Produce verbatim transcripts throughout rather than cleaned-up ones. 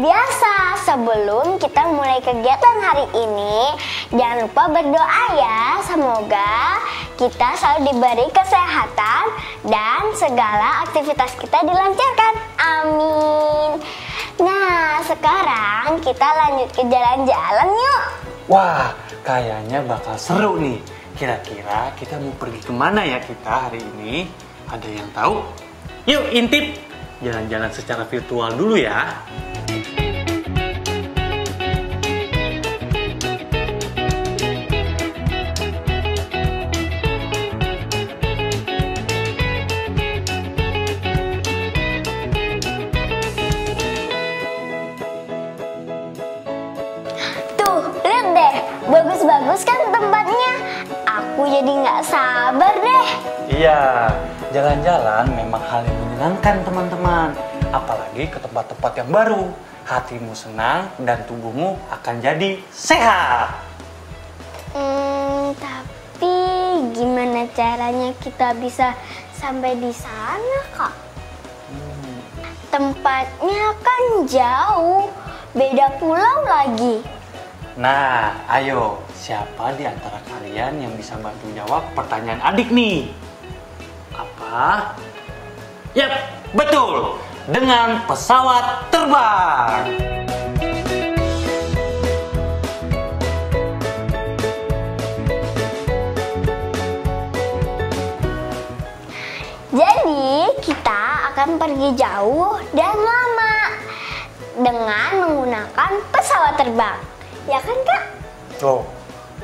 Biasa, sebelum kita mulai kegiatan hari ini, jangan lupa berdoa ya. Semoga kita selalu diberi kesehatan dan segala aktivitas kita dilancarkan. Amin. Nah, sekarang kita lanjut ke jalan-jalan yuk. Wah, kayaknya bakal seru nih. Kira-kira kita mau pergi kemana ya kita hari ini? Ada yang tahu? Yuk intip jalan-jalan secara virtual dulu ya. Bagus kan tempatnya, aku jadi nggak sabar deh. Iya, jalan-jalan memang hal yang menyenangkan teman-teman. Apalagi ke tempat-tempat yang baru, hatimu senang dan tubuhmu akan jadi sehat. Hmm, tapi gimana caranya kita bisa sampai di sana kak? Hmm. Tempatnya kan jauh, beda pulau lagi. Nah, ayo, siapa di antara kalian yang bisa bantu jawab pertanyaan adik nih? Apa? Yap, betul! Dengan pesawat terbang! Jadi, kita akan pergi jauh dan lama dengan menggunakan pesawat terbang. Ya kan kak? Oh,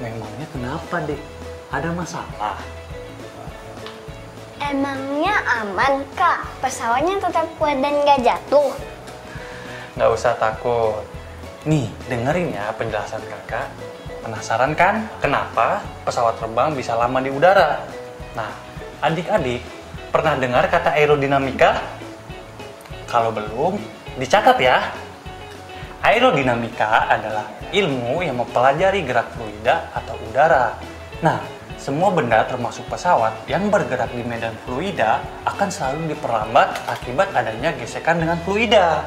memangnya kenapa deh? Ada masalah? Emangnya aman kak? Pesawatnya tetap kuat dan gak jatuh? Gak usah takut. Nih, dengerin ya penjelasan kakak. Penasaran kan kenapa pesawat terbang bisa lama di udara? Nah, adik-adik pernah dengar kata aerodinamika? Kalau belum, dicatat ya. Aerodinamika adalah ilmu yang mempelajari gerak fluida atau udara. Nah, semua benda termasuk pesawat yang bergerak di medan fluida akan selalu diperlambat akibat adanya gesekan dengan fluida.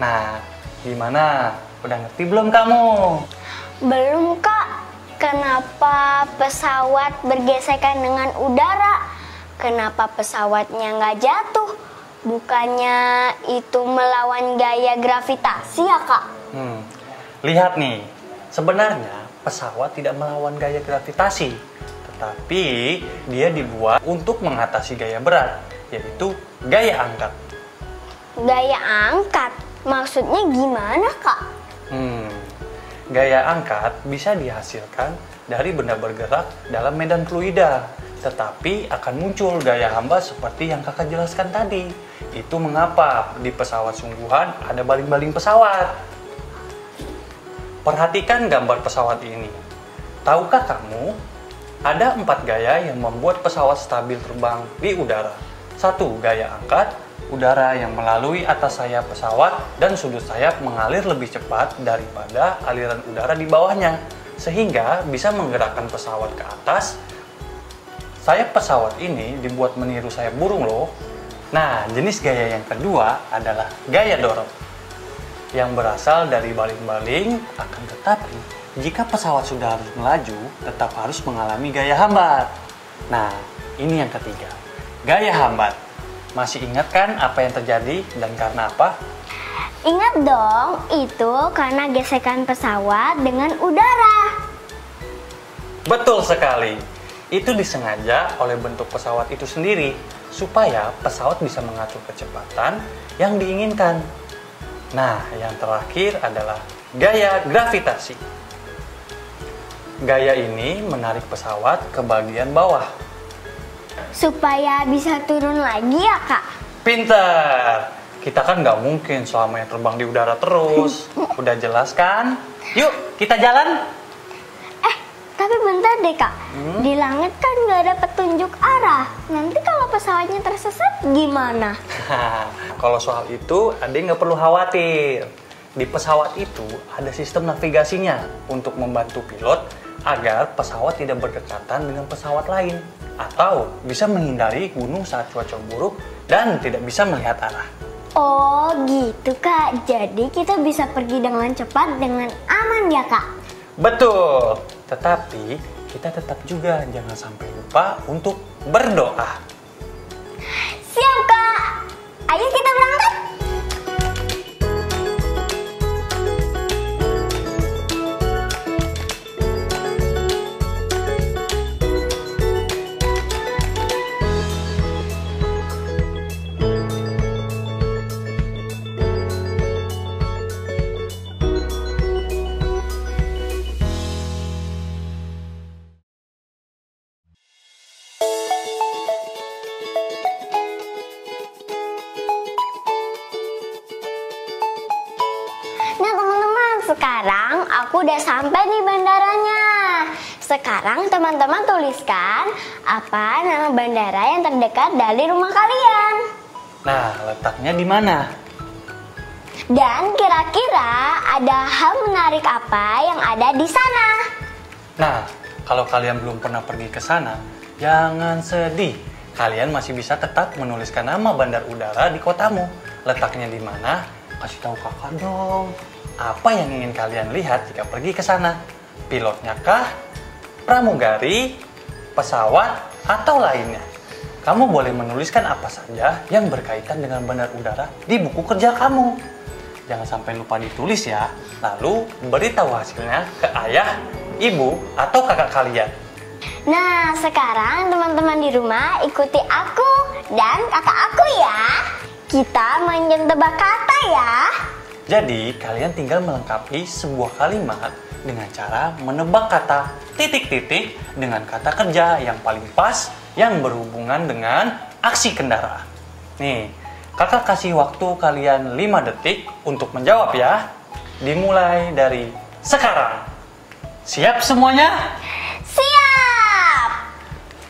Nah, gimana? Udah ngerti belum kamu? Belum kak. Kenapa pesawat bergesekan dengan udara? Kenapa pesawatnya nggak jatuh? Bukannya itu melawan gaya gravitasi ya kak? Hmm, lihat nih, sebenarnya pesawat tidak melawan gaya gravitasi, tetapi dia dibuat untuk mengatasi gaya berat, yaitu gaya angkat. Gaya angkat? Maksudnya gimana kak? Hmm, gaya angkat bisa dihasilkan dari benda bergerak dalam medan fluida, tetapi akan muncul gaya hamba seperti yang kakak jelaskan tadi. Itu mengapa di pesawat sungguhan ada baling-baling pesawat. Perhatikan gambar pesawat ini. Tahukah kamu, ada empat gaya yang membuat pesawat stabil terbang di udara. Satu, gaya angkat. Udara yang melalui atas sayap pesawat dan sudut sayap mengalir lebih cepat daripada aliran udara di bawahnya, sehingga bisa menggerakkan pesawat ke atas. Sayap pesawat ini dibuat meniru sayap burung loh. Nah, jenis gaya yang kedua adalah gaya dorong, yang berasal dari baling-baling. Akan tetapi, jika pesawat sudah harus melaju, tetap harus mengalami gaya hambat. Nah, ini yang ketiga, gaya hambat. Masih ingat kan apa yang terjadi dan karena apa? Ingat dong, itu karena gesekan pesawat dengan udara. Betul sekali. Itu disengaja oleh bentuk pesawat itu sendiri supaya pesawat bisa mengatur kecepatan yang diinginkan. Nah, yang terakhir adalah gaya gravitasi. Gaya ini menarik pesawat ke bagian bawah. Supaya bisa turun lagi ya, Kak? Pinter! Kita kan nggak mungkin selamanya terbang di udara terus. Udah jelas kan? Yuk, kita jalan! Eh, tapi bentar deh, Kak. Hmm? Di langit kan nggak ada petunjuk arah. Nanti kalau pesawatnya tersesat gimana? Kalau soal itu, Ade nggak perlu khawatir. Di pesawat itu ada sistem navigasinya untuk membantu pilot agar pesawat tidak berdekatan dengan pesawat lain. Atau bisa menghindari gunung saat cuaca buruk dan tidak bisa melihat arah. Oh gitu, Kak, jadi kita bisa pergi dengan cepat dengan aman ya, Kak? Betul, tetapi kita tetap juga jangan sampai lupa untuk berdoa. Siap, Kak, ayo kita berangkat. Sekarang aku udah sampai di bandaranya. Sekarang teman-teman tuliskan apa nama bandara yang terdekat dari rumah kalian. Nah, letaknya di mana? Dan kira-kira ada hal menarik apa yang ada di sana? Nah, kalau kalian belum pernah pergi ke sana, jangan sedih. Kalian masih bisa tetap menuliskan nama bandar udara di kotamu. Letaknya di mana? Kasih tahu kakak dong. Apa yang ingin kalian lihat jika pergi ke sana? Pilotnya kah? Pramugari? Pesawat? Atau lainnya? Kamu boleh menuliskan apa saja yang berkaitan dengan bandar udara di buku kerja kamu. Jangan sampai lupa ditulis ya. Lalu beritahu hasilnya ke ayah, ibu, atau kakak kalian. Nah, sekarang teman-teman di rumah ikuti aku dan kakak aku ya. Kita main tebak kata ya. Jadi, kalian tinggal melengkapi sebuah kalimat dengan cara menebak kata titik-titik dengan kata kerja yang paling pas yang berhubungan dengan aksi kendaraan. Nih, kakak kasih waktu kalian lima detik untuk menjawab ya. Dimulai dari sekarang. Siap semuanya? Siap!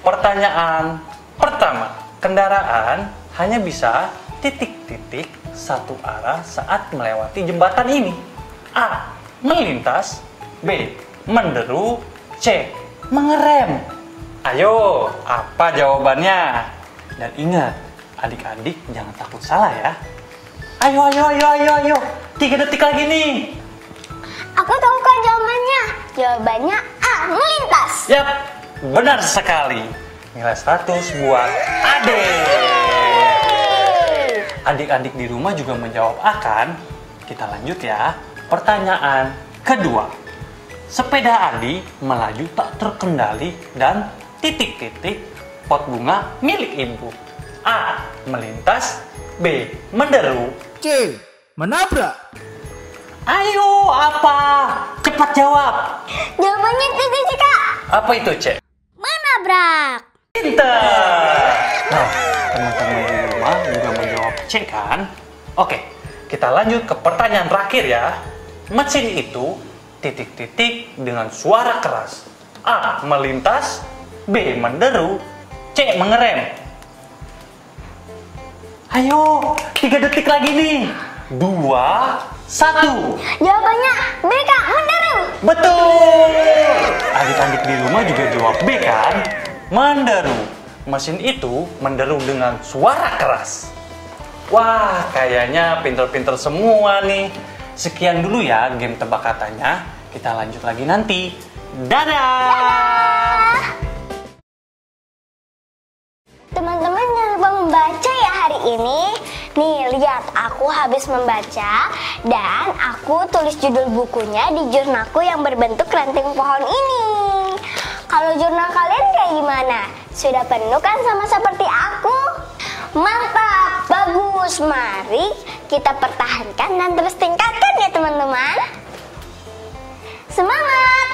Pertanyaan pertama. Kendaraan hanya bisa titik-titik satu arah saat melewati jembatan ini. A. Melintas. B. Menderu. C. Mengerem. Ayo, apa jawabannya? Dan ingat, adik-adik jangan takut salah ya. Ayo, ayo, ayo, ayo, ayo. Tiga detik lagi nih. Aku tahu kan jawabannya. Jawabannya A. Melintas. Yap, benar sekali. Nilai seratus buat adik. Adik-adik di rumah juga menjawab akan. Kita lanjut ya. Pertanyaan kedua. Sepeda Adi melaju tak terkendali dan titik-titik pot bunga milik ibu. A. Melintas. B. Menderu. C. Menabrak. Ayo, apa? Cepat jawab. Jawabannya C, Kak. Apa itu, C? Menabrak. Pintar. Nah, teman-teman di rumah juga C kan? Oke, kita lanjut ke pertanyaan terakhir ya. Mesin itu titik-titik dengan suara keras. A. Melintas. B. Menderu. C. Mengerem. Ayo, tiga detik lagi nih. Dua, satu. Jawabannya B, Kak. Menderu. Betul. Adik-adik di rumah juga jawab B kan? Menderu. Mesin itu menderu dengan suara keras. Wah, kayaknya pinter-pinter semua nih. Sekian dulu ya game tebak katanya. Kita lanjut lagi nanti. Dadah! Dadah! Teman-teman jangan lupa membaca ya hari hari ini, nih lihat, aku habis membaca dan aku tulis judul bukunya di jurnalku yang berbentuk ranting pohon ini. Kalau jurnal kalian kayak gimana? Sudah penuh kan sama seperti aku? Mantap, bagus, mari kita pertahankan dan terus tingkatkan ya teman-teman. Semangat!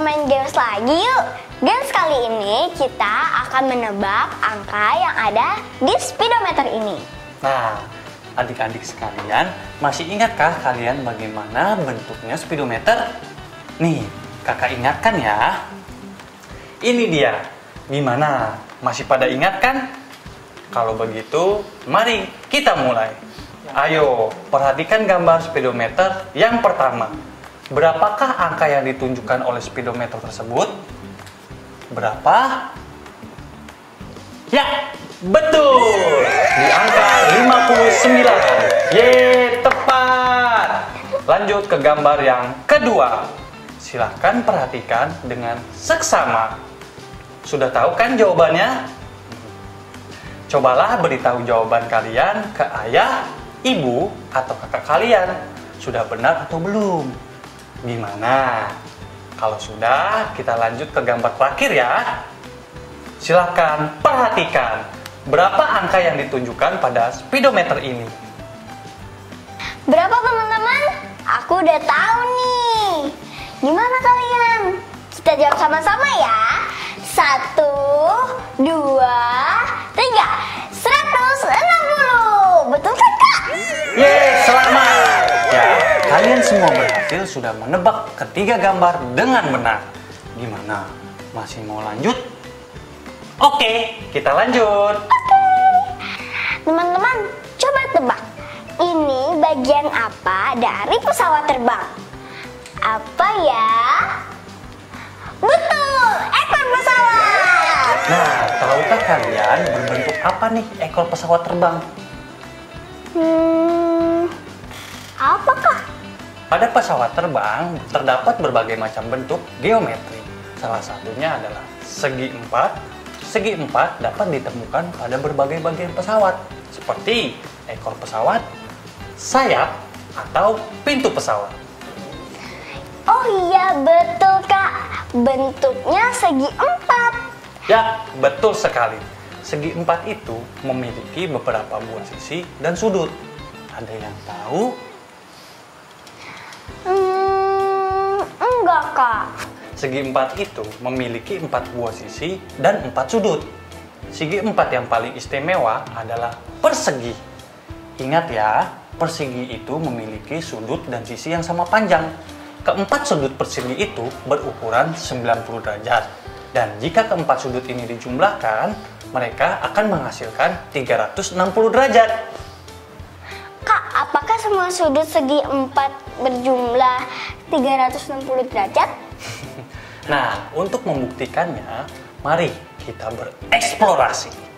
Main games lagi yuk. Games kali ini kita akan menebak angka yang ada di speedometer ini. Nah, adik-adik sekalian, masih ingatkah kalian bagaimana bentuknya speedometer? Nih, kakak ingatkan ya. Ini dia. Gimana? Masih pada ingat kan? Kalau begitu, mari kita mulai. Ayo, perhatikan gambar speedometer yang pertama. Berapakah angka yang ditunjukkan oleh speedometer tersebut? Berapa? Ya, betul! Di angka lima puluh sembilan. Yeay, tepat! Lanjut ke gambar yang kedua. Silahkan perhatikan dengan seksama. Sudah tahu kan jawabannya? Cobalah beritahu jawaban kalian ke ayah, ibu, atau kakak kalian. Sudah benar atau belum? Gimana? Kalau sudah, kita lanjut ke gambar terakhir ya. Silahkan perhatikan berapa angka yang ditunjukkan pada speedometer ini. Berapa teman-teman? Aku udah tahu nih. Gimana kalian? Kita jawab sama-sama ya. Satu, dua, tiga, seratus enam puluh. Betul kan kak? Yeay, selamat. Kalian semua berhasil sudah menebak ketiga gambar dengan benar. Gimana? Masih mau lanjut? Oke, kita lanjut. Oke. Teman-teman, coba tebak. Ini bagian apa dari pesawat terbang? Apa ya? Betul, ekor pesawat. Nah, tahukah kalian berbentuk apa nih ekor pesawat terbang? Hmm, apakah? Pada pesawat terbang terdapat berbagai macam bentuk geometri. Salah satunya adalah segi empat. Segi empat dapat ditemukan pada berbagai bagian pesawat, seperti ekor pesawat, sayap, atau pintu pesawat. Oh iya, betul Kak. Bentuknya segi empat. Ya, betul sekali. Segi empat itu memiliki beberapa buah sisi dan sudut. Ada yang tahu? Hmm, enggak Kak. Segi empat itu memiliki empat buah sisi dan empat sudut. Segi empat yang paling istimewa adalah persegi. Ingat ya, persegi itu memiliki sudut dan sisi yang sama panjang. Keempat sudut persegi itu berukuran sembilan puluh derajat. Dan jika keempat sudut ini dijumlahkan, mereka akan menghasilkan tiga ratus enam puluh derajat. Kak, apakah semua sudut segi empat berjumlah tiga ratus enam puluh derajat? Nah, untuk membuktikannya, mari kita bereksplorasi.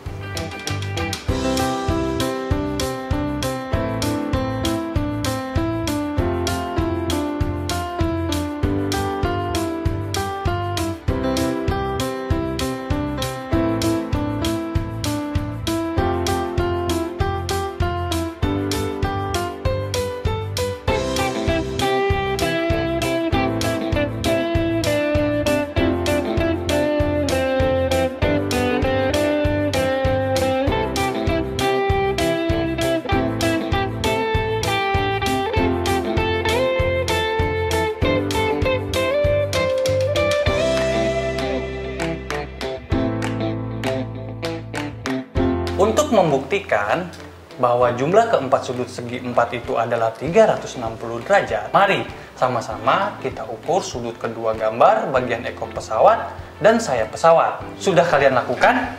Untuk membuktikan bahwa jumlah keempat sudut segi empat itu adalah tiga ratus enam puluh derajat, mari sama-sama kita ukur sudut kedua gambar bagian ekor pesawat dan sayap pesawat. Sudah kalian lakukan?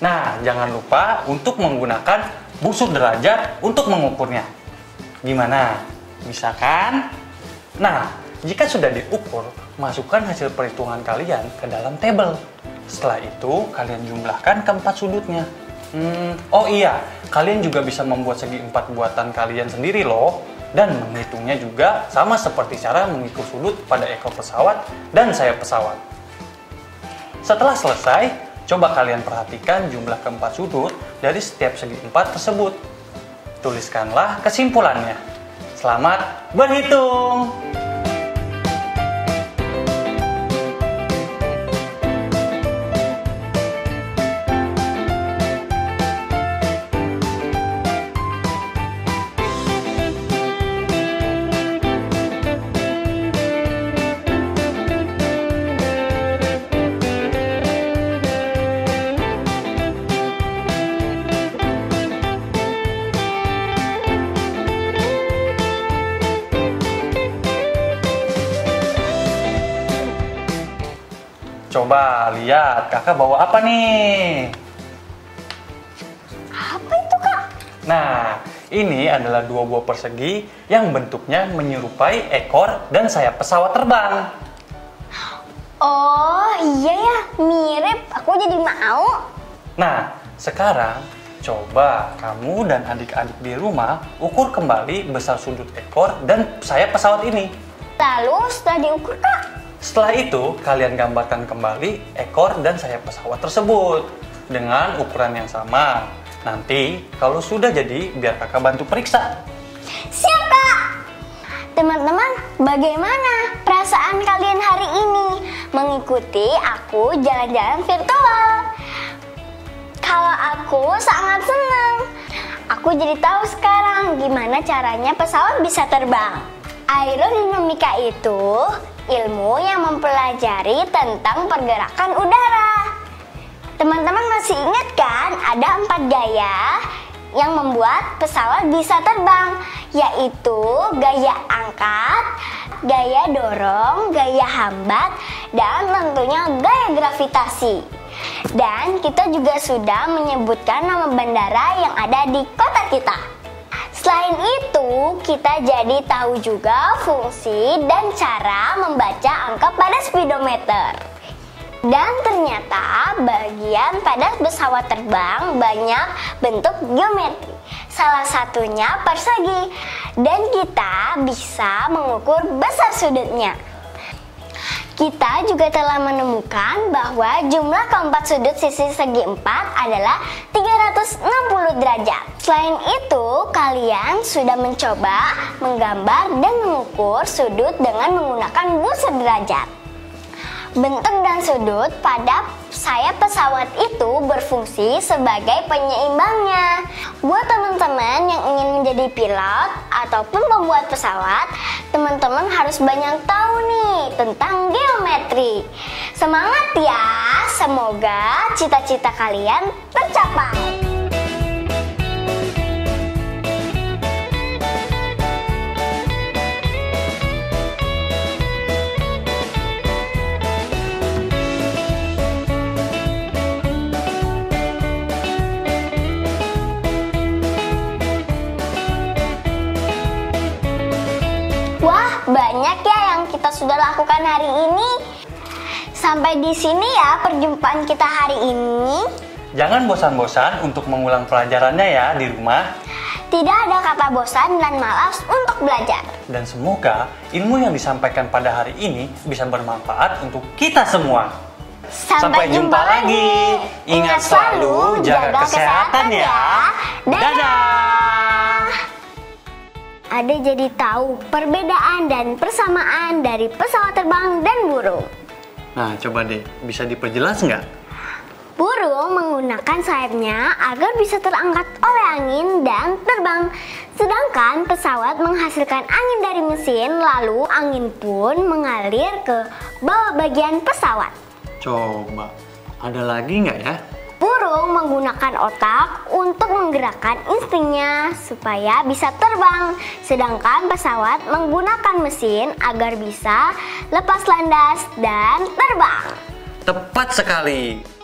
Nah, jangan lupa untuk menggunakan busur derajat untuk mengukurnya. Gimana? Bisa kan? Nah, jika sudah diukur, masukkan hasil perhitungan kalian ke dalam tabel. Setelah itu, kalian jumlahkan keempat sudutnya. Hmm, oh iya, kalian juga bisa membuat segi empat buatan kalian sendiri loh. Dan menghitungnya juga sama seperti cara mengukur sudut pada ekor pesawat dan sayap pesawat. Setelah selesai, coba kalian perhatikan jumlah keempat sudut dari setiap segi empat tersebut. Tuliskanlah kesimpulannya. Selamat berhitung! Coba lihat, kakak bawa apa nih? Apa itu, Kak? Nah, ini adalah dua buah persegi yang bentuknya menyerupai ekor dan sayap pesawat terbang. Oh, iya ya, mirip. Aku jadi mau. Nah, sekarang coba kamu dan adik-adik di rumah ukur kembali besar sudut ekor dan sayap pesawat ini. Lalu setelah diukur, Kak? Setelah itu, kalian gambarkan kembali ekor dan sayap pesawat tersebut dengan ukuran yang sama. Nanti, kalau sudah jadi, biar kakak bantu periksa. Siap, Kak! Teman-teman, bagaimana perasaan kalian hari ini mengikuti aku jalan-jalan virtual? Kalau aku sangat senang. Aku jadi tahu sekarang gimana caranya pesawat bisa terbang. Aerodinamika itu ilmu yang mempelajari tentang pergerakan udara. Teman-teman masih ingat kan ada empat gaya yang membuat pesawat bisa terbang, yaitu gaya angkat, gaya dorong, gaya hambat, dan tentunya gaya gravitasi. Dan kita juga sudah menyebutkan nama bandara yang ada di kota kita. Selain itu, kita jadi tahu juga fungsi dan cara membaca angka pada speedometer. Dan ternyata bagian pada pesawat terbang banyak bentuk geometri. Salah satunya persegi, dan kita bisa mengukur besar sudutnya. Kita juga telah menemukan bahwa jumlah keempat sudut sisi segi empat adalah tiga ratus enam puluh derajat. Selain itu, kalian sudah mencoba menggambar dan mengukur sudut dengan menggunakan butir derajat. Bentuk dan sudut pada sayap pesawat itu berfungsi sebagai penyeimbangnya. Buat teman-teman yang ingin menjadi pilot ataupun pembuat pesawat, teman-teman harus banyak tahu nih tentang geometri. Semangat ya, semoga cita-cita kalian tercapai. Banyak ya yang kita sudah lakukan hari ini. Sampai di sini ya perjumpaan kita hari ini. Jangan bosan-bosan untuk mengulang pelajarannya ya di rumah. Tidak ada kata bosan dan malas untuk belajar. Dan semoga ilmu yang disampaikan pada hari ini bisa bermanfaat untuk kita semua. Sampai, Sampai jumpa, jumpa lagi. Ingat selalu jaga, jaga kesehatan, kesehatan ya. Dadah! Dadah. Ade jadi tahu perbedaan dan persamaan dari pesawat terbang dan burung. Nah, coba deh, bisa diperjelas nggak? Burung menggunakan sayapnya agar bisa terangkat oleh angin dan terbang. Sedangkan pesawat menghasilkan angin dari mesin, lalu angin pun mengalir ke bawah bagian pesawat. Coba, ada lagi nggak ya? Burung menggunakan otak untuk menggerakkan instingnya supaya bisa terbang. Sedangkan pesawat menggunakan mesin agar bisa lepas landas dan terbang. Tepat sekali.